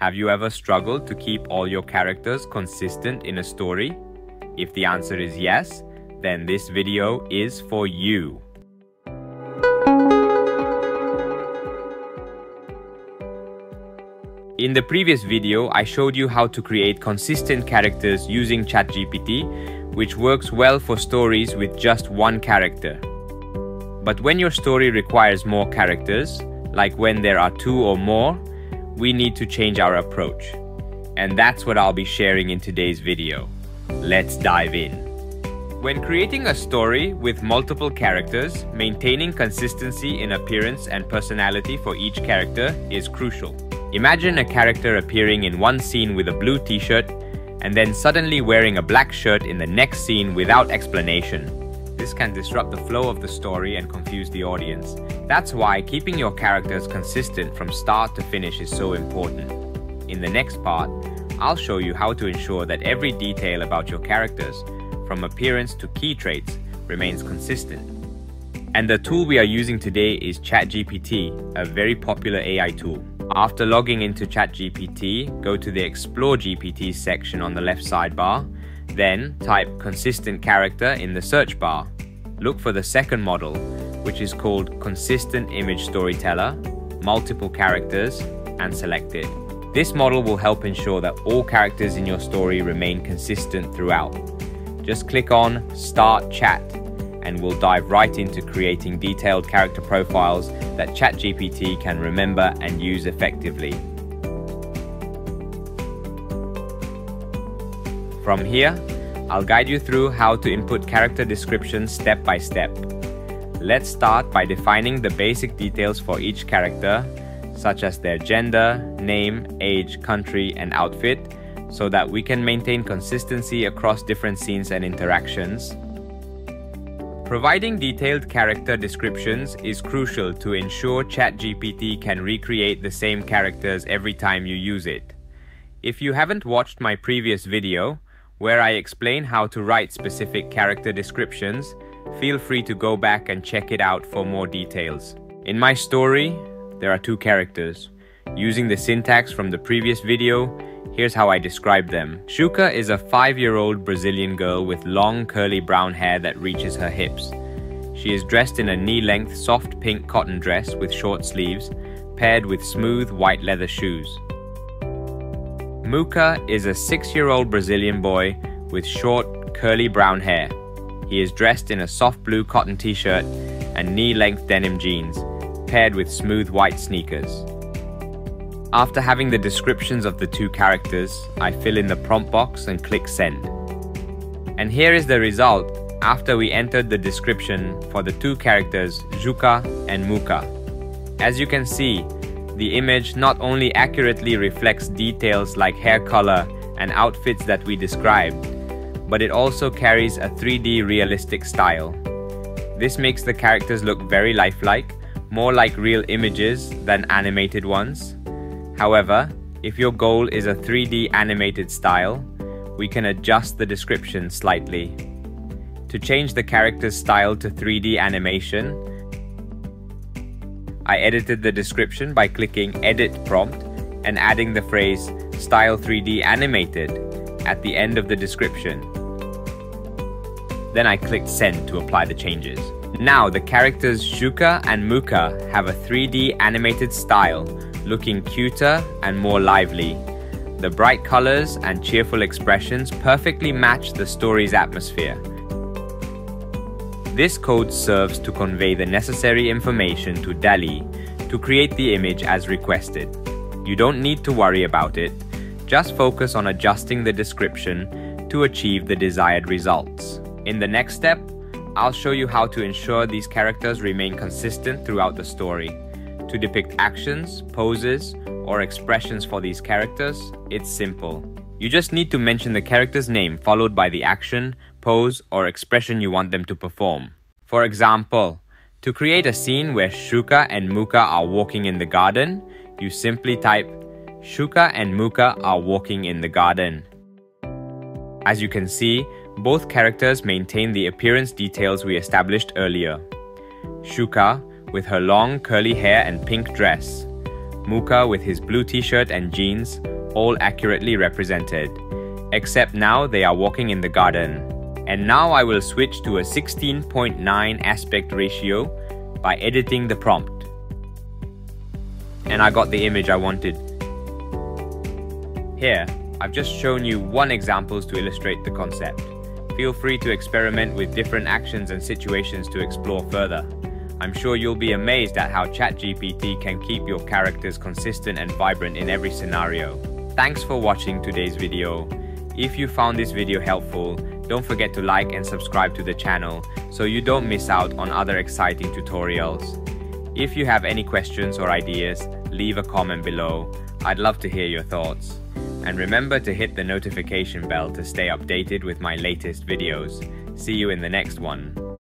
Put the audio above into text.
Have you ever struggled to keep all your characters consistent in a story? If the answer is yes, then this video is for you. In the previous video, I showed you how to create consistent characters using ChatGPT, which works well for stories with just one character. But when your story requires more characters, like when there are two or more, we need to change our approach. And that's what I'll be sharing in today's video. Let's dive in. When creating a story with multiple characters, maintaining consistency in appearance and personality for each character is crucial. Imagine a character appearing in one scene with a blue t-shirt and then suddenly wearing a black shirt in the next scene without explanation. This can disrupt the flow of the story and confuse the audience. That's why keeping your characters consistent from start to finish is so important. In the next part, I'll show you how to ensure that every detail about your characters, from appearance to key traits, remains consistent. And the tool we are using today is ChatGPT, a very popular AI tool. After logging into ChatGPT, go to the Explore GPTs section on the left sidebar, then type consistent character in the search bar. Look for the second model, which is called consistent image storyteller, multiple characters, and select it. This model will help ensure that all characters in your story remain consistent throughout. Just click on Start Chat, and we'll dive right into creating detailed character profiles that ChatGPT can remember and use effectively. From here, I'll guide you through how to input character descriptions step by step. Let's start by defining the basic details for each character, such as their gender, name, age, country, and outfit, so that we can maintain consistency across different scenes and interactions. Providing detailed character descriptions is crucial to ensure ChatGPT can recreate the same characters every time you use it. If you haven't watched my previous video, where I explain how to write specific character descriptions, feel free to go back and check it out for more details. In my story, there are two characters. Using the syntax from the previous video, here's how I describe them. Shuka is a 5-year-old Brazilian girl with long curly brown hair that reaches her hips. She is dressed in a knee-length soft pink cotton dress with short sleeves, paired with smooth white leather shoes. Muka is a 6-year-old Brazilian boy with short, curly brown hair. He is dressed in a soft blue cotton t-shirt and knee-length denim jeans, paired with smooth white sneakers. After having the descriptions of the two characters, I fill in the prompt box and click send. And here is the result after we entered the description for the two characters Juka and Muka. As you can see, the image not only accurately reflects details like hair color and outfits that we described, but it also carries a 3D realistic style. This makes the characters look very lifelike, more like real images than animated ones. However, if your goal is a 3D animated style, we can adjust the description slightly. To change the character's style to 3D animation, I edited the description by clicking Edit Prompt and adding the phrase Style 3D Animated at the end of the description. Then I clicked Send to apply the changes. Now the characters Shuka and Muka have a 3D animated style, looking cuter and more lively. The bright colors and cheerful expressions perfectly match the story's atmosphere. This code serves to convey the necessary information to DALL-E to create the image as requested. You don't need to worry about it, just focus on adjusting the description to achieve the desired results. In the next step, I'll show you how to ensure these characters remain consistent throughout the story. To depict actions, poses, or expressions for these characters, it's simple. You just need to mention the character's name followed by the action, pose, or expression you want them to perform. For example, to create a scene where Shuka and Muka are walking in the garden, you simply type, Shuka and Muka are walking in the garden. As you can see, both characters maintain the appearance details we established earlier. Shuka, with her long curly hair and pink dress. Mooka with his blue t-shirt and jeans, all accurately represented. Except now they are walking in the garden. And now I will switch to a 16.9 aspect ratio by editing the prompt. And I got the image I wanted. Here, I've just shown you one example to illustrate the concept. Feel free to experiment with different actions and situations to explore further. I'm sure you'll be amazed at how ChatGPT can keep your characters consistent and vibrant in every scenario. Thanks for watching today's video. If you found this video helpful, don't forget to like and subscribe to the channel so you don't miss out on other exciting tutorials. If you have any questions or ideas, leave a comment below. I'd love to hear your thoughts. And remember to hit the notification bell to stay updated with my latest videos. See you in the next one.